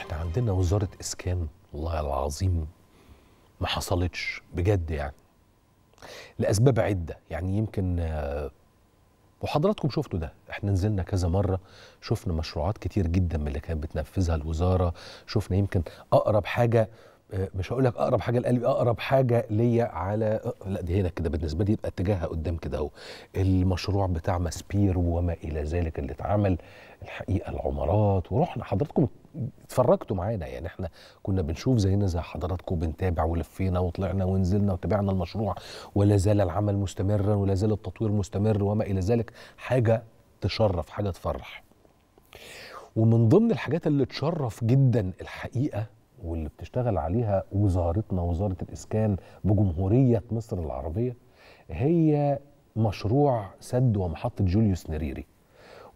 احنا عندنا وزارة اسكان والله العظيم ما حصلتش بجد يعني، لاسباب عده يعني. يمكن وحضراتكم شفتوا ده، احنا نزلنا كذا مره شفنا مشروعات كتير جدا من اللي كانت بتنفذها الوزاره، شفنا يمكن اقرب حاجه، مش هقول لك اقرب حاجه لقلبي، اقرب حاجه ليا على لا دي هنا كده بالنسبه لي يبقى اتجاهها قدام كده اهو، المشروع بتاع ماسبيرو وما الى ذلك اللي اتعمل الحقيقه العمارات، ورحنا حضراتكم اتفرجتوا معانا يعني، احنا كنا بنشوف زينا زي حضراتكم، بنتابع ولفينا وطلعنا ونزلنا وتابعنا المشروع، ولا زال العمل مستمرا ولا زال التطوير مستمر وما الى ذلك. حاجه تشرف، حاجه تفرح. ومن ضمن الحاجات اللي تشرف جدا الحقيقه واللي بتشتغل عليها وزارتنا، وزارة الإسكان بجمهورية مصر العربية، هي مشروع سد ومحطة جوليوس نيريري.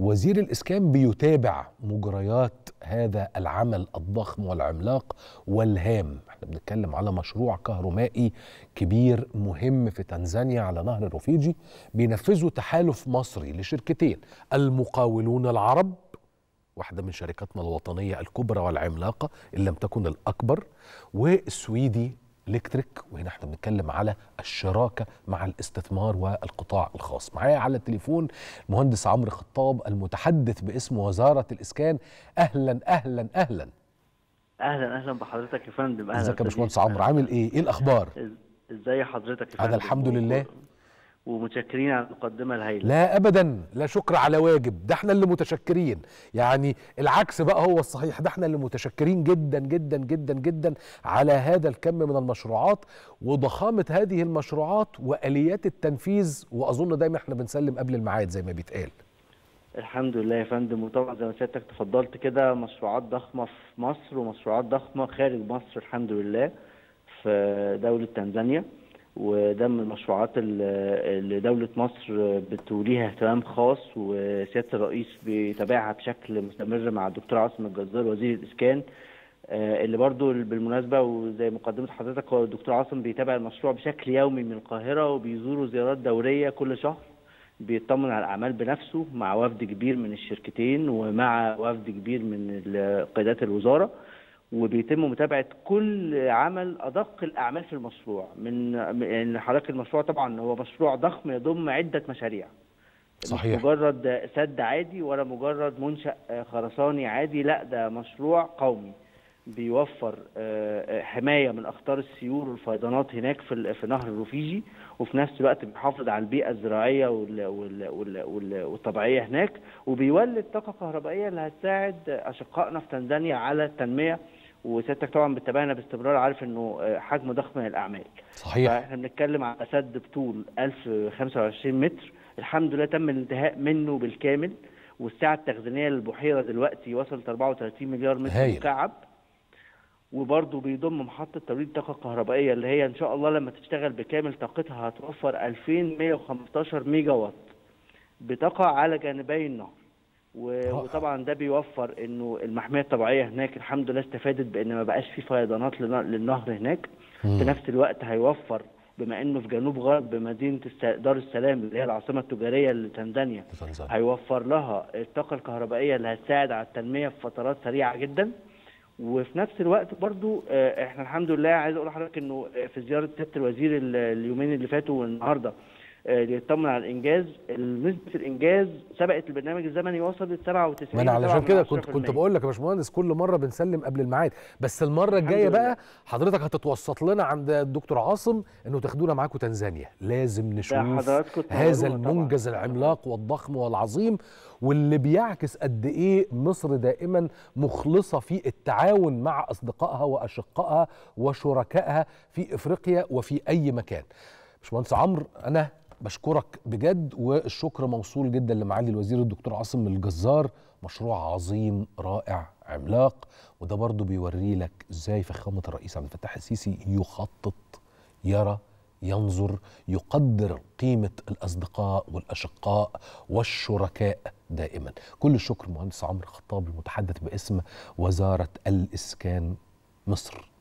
وزير الإسكان بيتابع مجريات هذا العمل الضخم والعملاق والهام. احنا بنتكلم على مشروع كهرمائي كبير مهم في تنزانيا على نهر الروفيجي، بينفذه تحالف مصري لشركتين، المقاولون العرب واحدة من شركاتنا الوطنية الكبرى والعملاقة إن لم تكن الأكبر، والسويدي إلكتريك، وهنا احنا بنتكلم على الشراكة مع الاستثمار والقطاع الخاص. معايا على التليفون المهندس عمرو خطاب المتحدث باسم وزارة الإسكان. أهلا أهلا أهلا أهلا أهلا بحضرتك يا فندم. ازيك يا باشمهندس عمرو، عامل إيه؟ إيه الأخبار؟ إزاي حضرتك يا فندم؟ أنا الحمد لله، ومتشكرين على المقدمة الهائلة. لا أبدا، لا شكر على واجب، ده احنا اللي متشكرين، يعني العكس بقى هو الصحيح، ده احنا اللي متشكرين جدا جدا جدا جدا على هذا الكم من المشروعات وضخامة هذه المشروعات وآليات التنفيذ، وأظن دايما احنا بنسلم قبل الميعاد زي ما بيتقال. الحمد لله يا فندم، وطبعا زي ما سيادتك تفضلت كده مشروعات ضخمة في مصر ومشروعات ضخمة خارج مصر الحمد لله في دولة تنزانيا، وده من المشروعات اللي دولة مصر بتوليها اهتمام خاص، وسيادة الرئيس بيتابعها بشكل مستمر مع الدكتور عاصم الجزار وزير الإسكان، اللي برضو بالمناسبة وزي مقدمة حضرتك هو الدكتور عاصم بيتابع المشروع بشكل يومي من القاهرة، وبيزوروا زيارات دورية كل شهر، بيطمن على الأعمال بنفسه مع وفد كبير من الشركتين ومع وفد كبير من قيادات الوزارة، وبيتم متابعه كل عمل ادق الاعمال في المشروع. من حضرتك المشروع طبعا هو مشروع ضخم يضم عده مشاريع، صحيح، مش مجرد سد عادي ولا مجرد منشأ خرساني عادي، لا ده مشروع قومي بيوفر حمايه من اخطار السيول والفيضانات هناك في نهر الروفيجي، وفي نفس الوقت بيحافظ على البيئه الزراعيه والطبيعيه هناك، وبيولد طاقه كهربائيه اللي هتساعد اشقائنا في تنزانيا على التنميه. وسيادتك طبعا بتتابعنا باستمرار، عارف انه حجم ضخم من الاعمال، صحيح. فاحنا بنتكلم على سد بطول 1025 متر، الحمد لله تم الانتهاء منه بالكامل، والسعه التخزينيه للبحيره دلوقتي وصلت 34 مليار متر مكعب. وبرضه بيضم محطة توليد طاقة كهربائية اللي هي إن شاء الله لما تشتغل بكامل طاقتها هتوفر 2115 ميجا وات بطاقة على جانبي النهر، وطبعا ده بيوفر إنه المحمية الطبيعية هناك الحمد لله استفادت بإن ما بقاش في فيضانات للنهر هناك. في نفس الوقت هيوفر، بما إنه في جنوب غرب مدينة دار السلام اللي هي العاصمة التجارية لتنزانيا، هيوفر لها الطاقة الكهربائية اللي هتساعد على التنمية في فترات سريعة جدا. وفي نفس الوقت برضو احنا الحمد لله، عايز اقول لحضرتك انه في زياره سياده الوزير اليومين اللي فاتوا والنهارده ليطمن على الانجاز، نسبه الانجاز سبقت البرنامج الزمني وصلت 97. ما انا علشان كده كنت بقول لك يا باشمهندس كل مره بنسلم قبل الميعاد، بس المره الجايه بقى حضرتك هتتوسط لنا عند الدكتور عاصم انه تاخدونا معاكم تنزانيا، لازم نشوف هذا المنجز العملاق والضخم والعظيم، واللي بيعكس قد ايه مصر دائما مخلصه في التعاون مع اصدقائها واشقائها وشركائها في افريقيا وفي اي مكان. باشمهندس عمرو انا بشكرك بجد، والشكر موصول جدا لمعالي الوزير الدكتور عاصم الجزار، مشروع عظيم رائع عملاق، وده برضو بيوري لك ازاي فخامة الرئيس عبد الفتاح السيسي يخطط، يرى، ينظر، يقدر قيمة الأصدقاء والأشقاء والشركاء دائما. كل الشكر مهندس عمرو خطاب المتحدث باسم وزارة الإسكان مصر